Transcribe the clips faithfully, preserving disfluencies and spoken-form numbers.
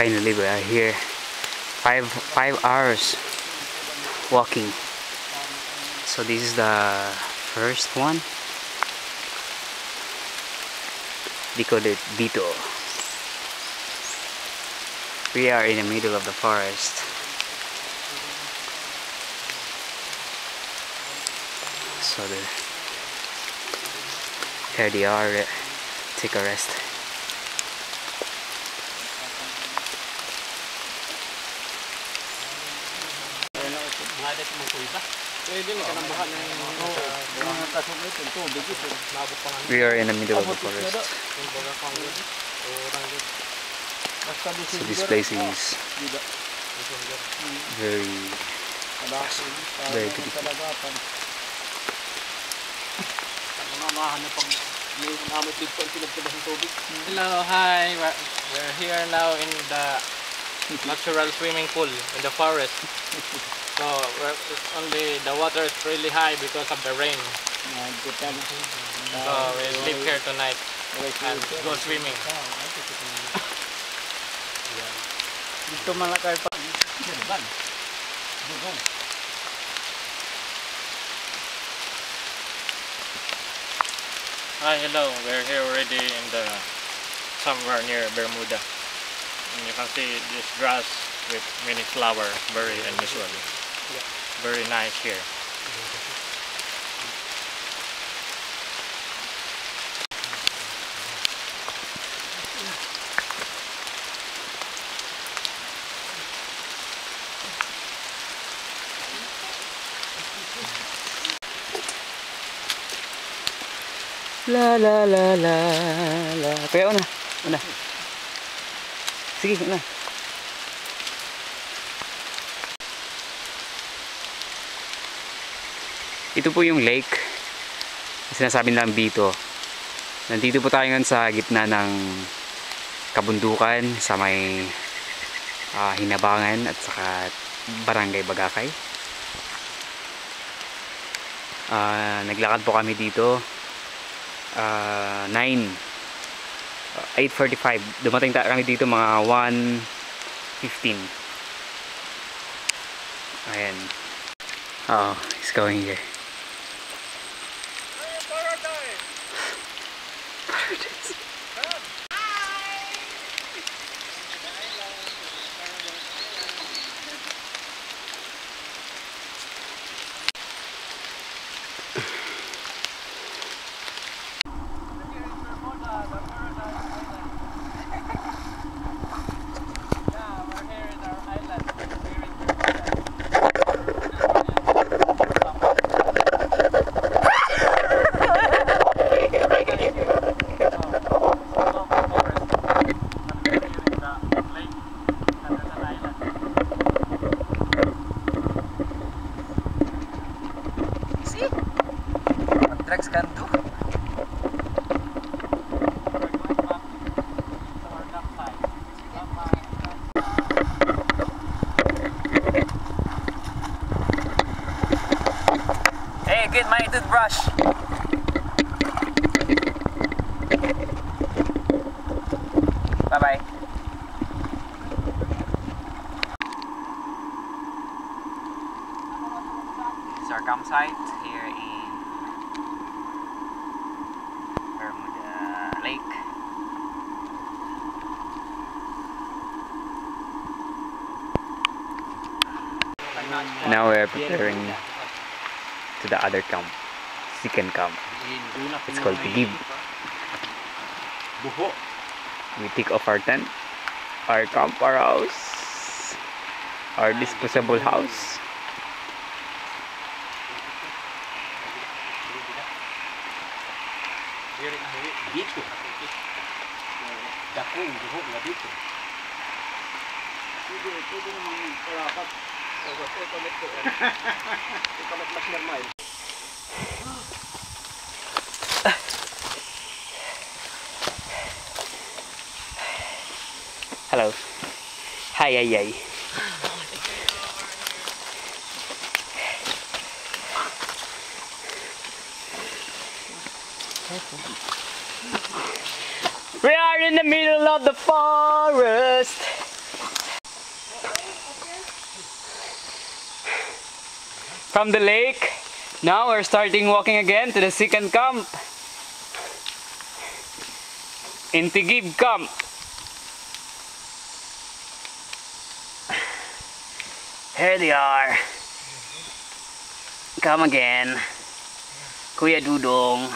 finally we are here. Five five hours walking. So this is the first one. They call it Bito. We are in the middle of the forest. So the, here they are. Take a rest. We are in the middle of the forest. So this place is very, very beautiful. Hello, hi. We're here now in the natural swimming pool in the forest. So we're, it's only the water is really high because of the rain. So we sleep here tonight and go swimming. Dito malakay pa. Hi, hello. We're here already in the somewhere near Bermuda, and you can see this grass with many flowers, very unusual, very nice here. La la la la la. Kaya una, una. Sige, una. Ito po yung lake. Sinasabi nilang Bito. Nandito po tayo ngayon sa gitna ng kabundukan sa may uh, Hinabangan at saka Barangay Bagakay. Uh, naglakad po kami dito. Uh, nine, eight forty-five. Dumating tayo kami dito mga one fifteen. Ayan. Uh oh, it's going here. Paradise. Paradise. Brush. Bye-bye. This is our campsite here in Bermuda Lake. Now we are preparing to the other camp. Second camp. It's called Tigib. We take off our tent, our camp, our house, our disposable house. Hello. Hi, hi, hi. We are in the middle of the forest. from the lake. Now we're starting walking again to the second camp, in Tigib camp. Here they are. Come again, Kuya Dudong.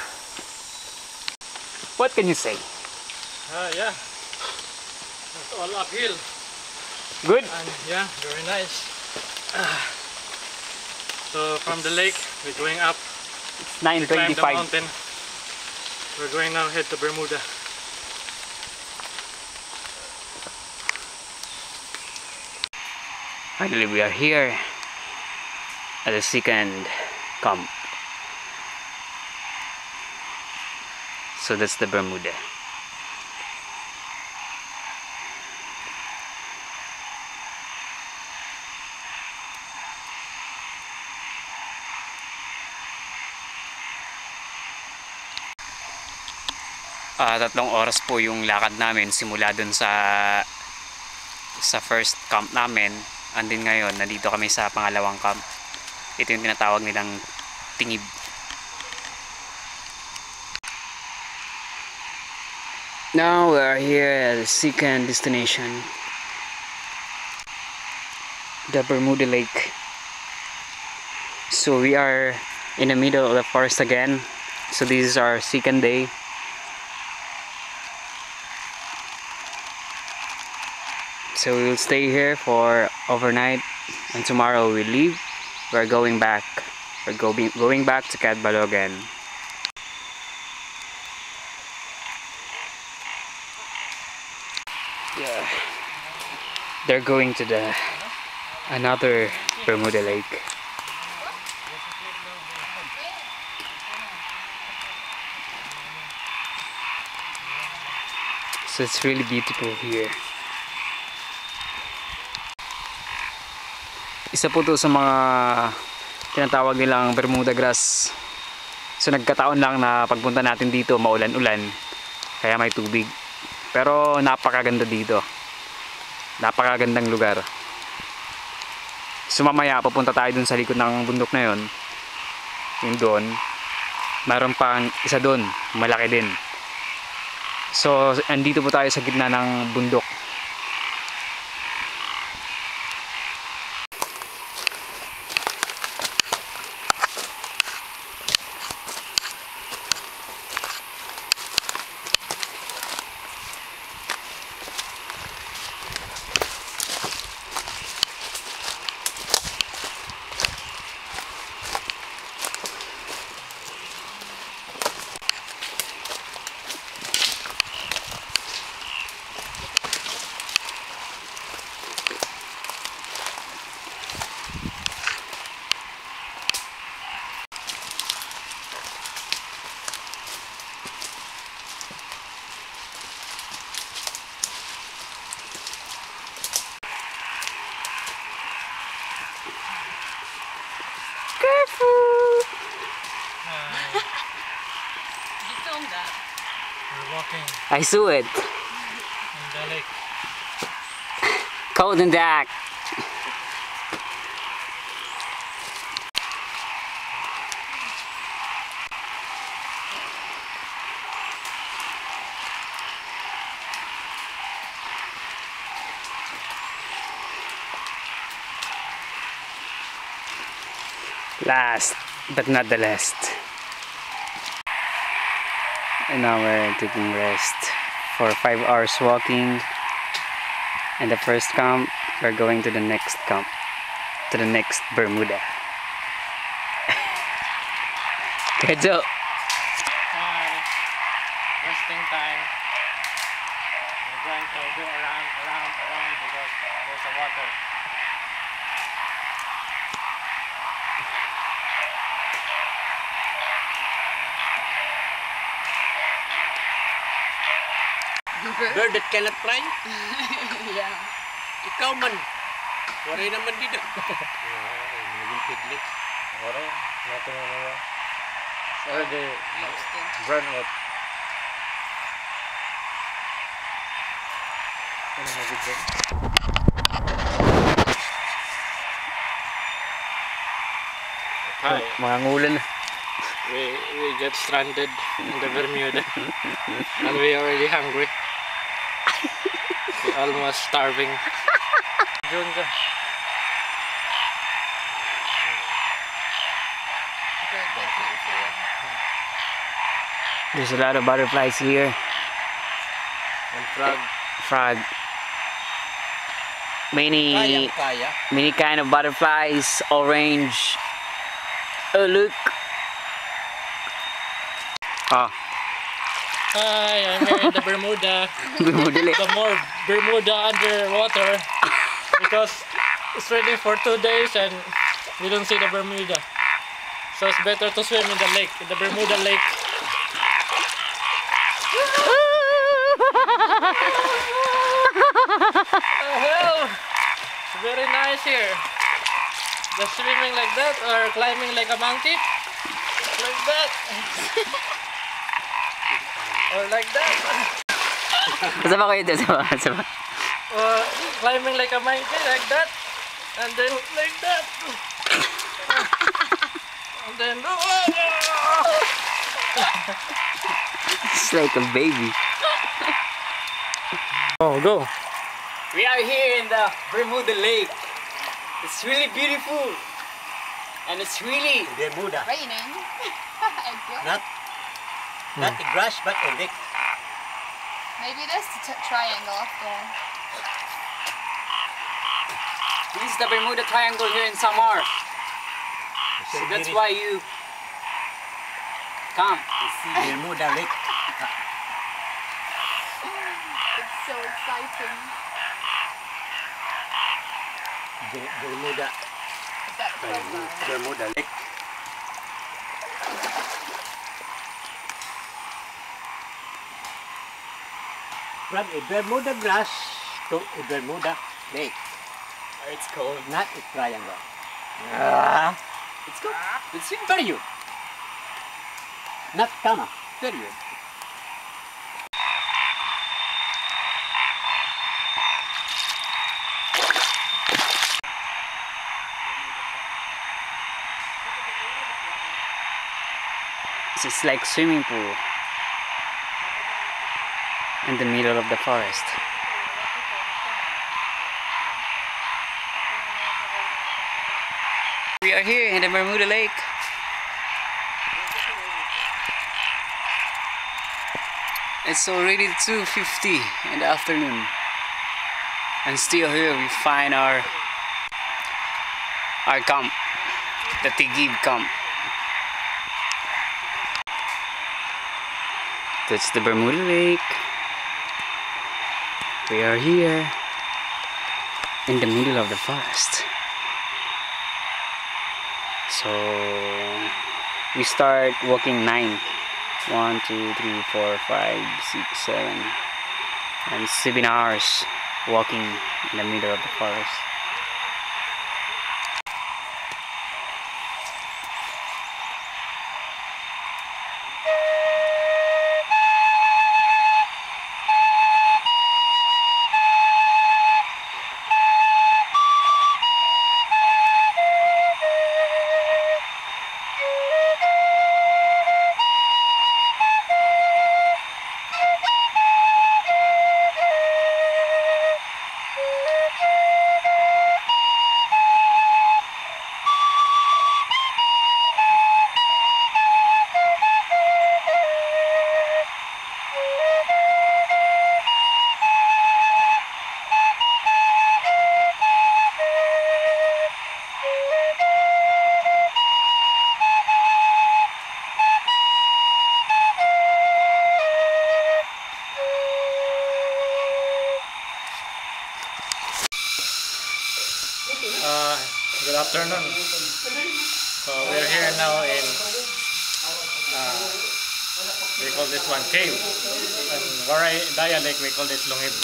What can you say? Ah, uh, yeah, it's all uphill. Good. And yeah, very nice. Uh, so from the lake, we're going up. It's nine twenty-five. The mountain. We're going now head to Bermuda. Finally, we are here at the second camp. So that's the Bermuda. Uh, tatlong oras po yung lakad namin simula dun sa sa first camp namin. Andin ngayon, nandito kami sa pangalawang camp. Ito yung tinatawag nilang Tingib. Now we are here at the second destination, the Bermuda Lake. So we are in the middle of the forest again. So this is our second day. So we will stay here for overnight, and tomorrow we leave. We're going back. We're going going back to Catbalogan. Yeah, they're going to the another Bermuda Lake. So it's really beautiful here. Isa po to sa mga tinatawag nilang Bermuda grass. So nagkataon lang na pagpunta natin dito maulan-ulan, kaya may tubig. Pero napakaganda dito. Napakagandang lugar. So mamaya papunta tayo dun sa likod ng bundok na yon. Yung doon, mayroon pang isa doon, malaki din. So andito po tayo sa gitna ng bundok. I saw it. Cold and dark. Last but not the last. And now we're taking rest for five hours walking. And the first camp, we're going to the next camp, to the next Bermuda. Good job. Hi. Resting time. We're going to go around, around, around because there's a water. Bird that cannot fly? Yeah. Ikaw man. Waray naman dito. Naging piglet. Waray. Natin na naman. Or they run out. Ano na dito? Hi. Mga ngulan. We, we got stranded in the Bermuda. And we already hungry. We almost starving. June ka. There's a lot of butterflies here. And frog. Frog. Many, many kind of butterflies. Orange. Oh look. Ah. Hi, I'm here in the Bermuda. Bermuda. The more Bermuda underwater because it's raining for two days and we don't see the Bermuda. So it's better to swim in the lake, in the Bermuda lake. Oh, it's very nice here. Just swimming like that or climbing like a monkey. Like that. Or like that. Sama kayo dito, sama, sama. Or climbing like a monkey, like that. And then like that. And then... It's like a baby. Oh, go. We are here in the Bermuda Lake. It's really beautiful. And it's really Bermuda. Raining. not not hmm. a grass, but a lake. Maybe that's the triangle up there. This is the Bermuda Triangle here in Samar. So that's why you come to see Bermuda Lake. It's so exciting. Bermuda. Bermuda Lake. From a Bermuda grass to a Bermuda Lake. It's cold. Not a triangle. Uh, it's cold. It's in period. Not comma. Period. It's like swimming pool in the middle of the forest. We are here in the Bermuda Lake. It's already two fifty in the afternoon, and still here we find our our camp, the Tigib camp. That's the Bermuda Lake. We are here in the middle of the forest. So we start walking nine. One, two, three, four, five, six, seven, and seven hours walking in the middle of the forest. Good afternoon. So we're here now in, uh, we call this one cave. In Waray dialect we call this Longibu.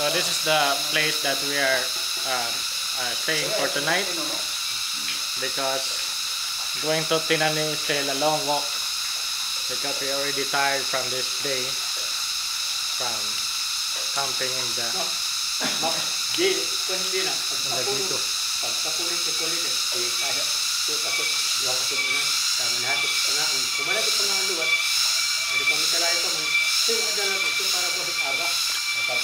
So this is the place that we are uh, uh, staying for tonight, because going to Tinani is still a long walk, because we're already tired from this day, from camping in the in the Bituca. Wakasugnan, kami natin sa panahon. Kung malapit ang mga luwat, hindi kami talayo pa man. Sino ang dalat ito para po sa aga?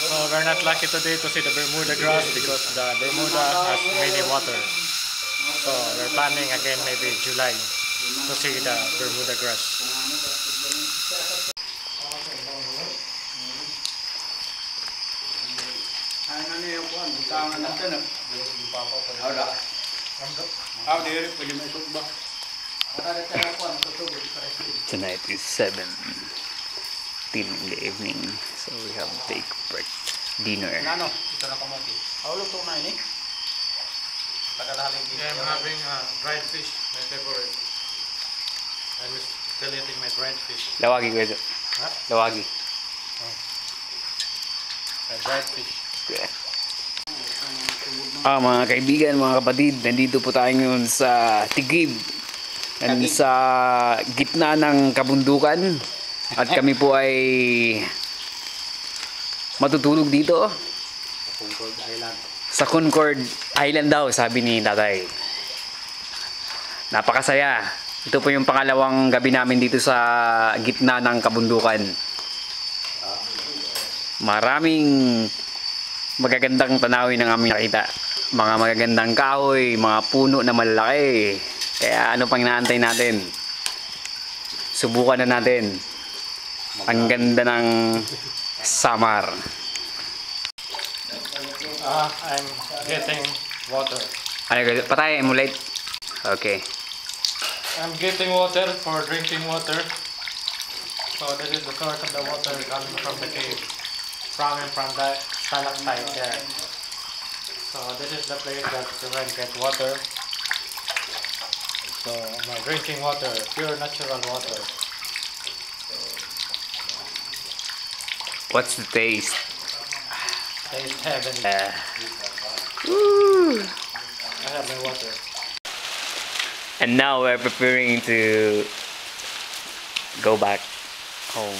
So we're not lucky today to see the Bermuda grass because the Bermuda has many water. So we're planning again maybe July to see the Bermuda grass. Tonight is seven. In the evening, so we have big breakfast, dinner. Nano, ito na kamote. How long to nine? Yeah, I'm having uh, dried fish, my favorite. I was still eating my dried fish. Lawagi guys. Huh? Lawagi. Oh. My dried fish. Okay. Ah, mga kaibigan, mga kapatid, nandito po tayo ngayon sa Tigib. Nandito sa gitna ng kabundukan. At kami po ay matutulog dito sa Concord Island. Sa Concord Island daw, sabi ni tatay. Napakasaya. Ito po yung pangalawang gabi namin dito sa gitna ng kabundukan. Maraming magagandang tanawin ang aming nakita. Mga magagandang kahoy, mga puno na malalaki. Kaya ano pang inaantay natin? Subukan na natin. Ang ganda ng Samar. Ah, I'm getting water. Ano guys? Patay, emulate. Okay. I'm getting water for drinking water. So this is the source of the water coming from the cave. From and from the stalactite there. So this is the place that you can get water. So my drinking water, pure natural water. What's the taste? Taste heaven. Uh, woo. I have my water. And now we're preparing to go back home.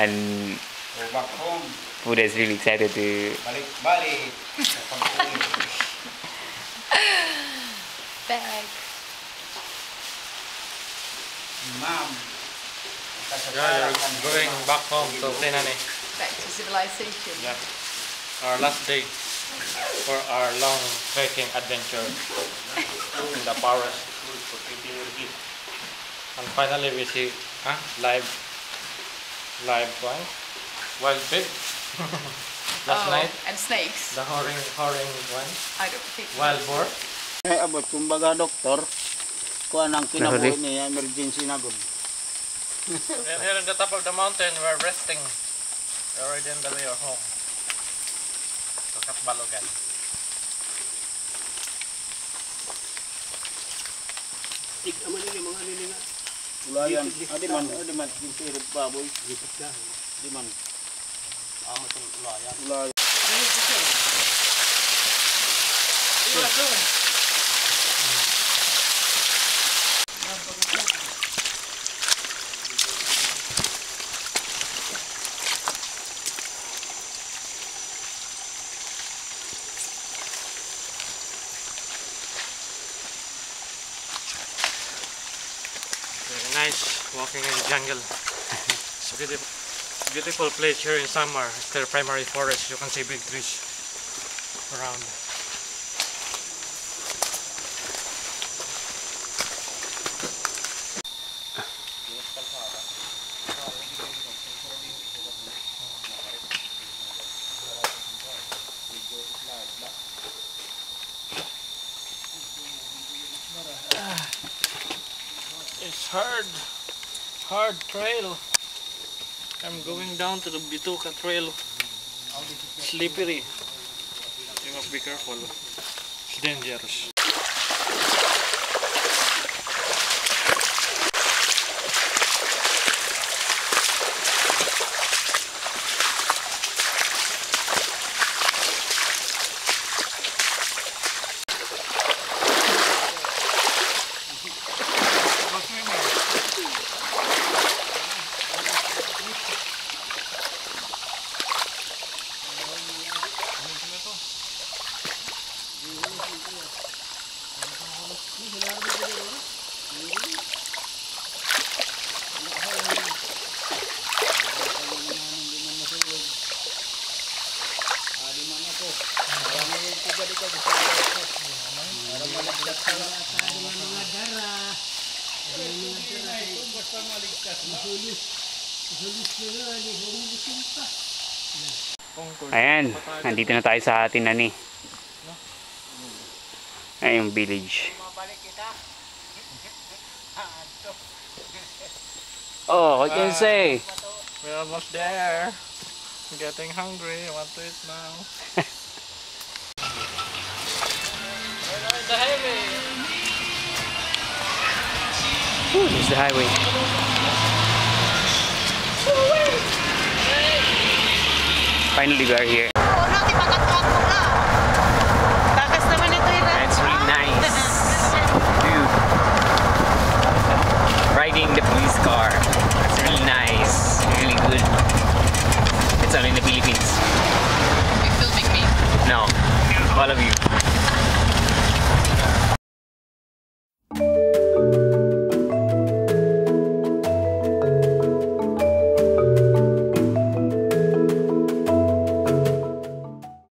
And go back home. Buddha is really excited to. Balik, balik. Back. Mom. Yeah, I'm going back home to Tinani. Back to civilization. Yeah. Our last day for our long trekking adventure in the forest. And finally we see huh, live, live one, wild pig last oh, night. And snakes. The horrid, horrid one. I don't think. Wild boar. Hey, abot kumbaga doktor, kuha ng kinabuhi niya, emergency na gud. And here in the top of the mountain, we're resting. We're already on the way of home. To Catbalogan. Tigman niyo mga nininga. Ulayan. Adi man, adi man. Ginto irog baboy. Gisip ka. Adi man. Amo itong ulayan. Ulayan. Ano ito siya? Ano na doon? Walking in the jungle. It's a beautiful, beautiful place here in Samar. It's their primary forest. You can see big trees around. It's hard. Hard trail. I'm going down to the Bituca trail. Slippery. You must be careful. It's dangerous. Thank you. Ayan, nandito na tayo sa Tinani. Ayan yung village. Oh, what can you say? We're almost there. I'm getting hungry. I want to eat now. We're on the highway. Ooh, this is the highway. Finally, we are here. That's really nice. Dude. Riding the police car. That's really nice. Really good. It's all in the Philippines. Are you filming me? No. All of you.